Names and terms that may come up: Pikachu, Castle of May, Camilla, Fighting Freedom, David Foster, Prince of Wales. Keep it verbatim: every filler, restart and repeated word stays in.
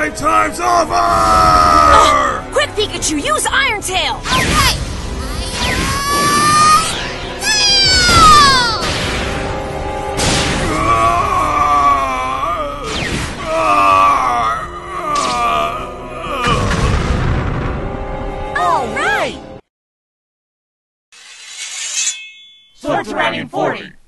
Playtime's over! Uh, quick, Pikachu, use Iron Tail! Okay! All right! Swords around in forty!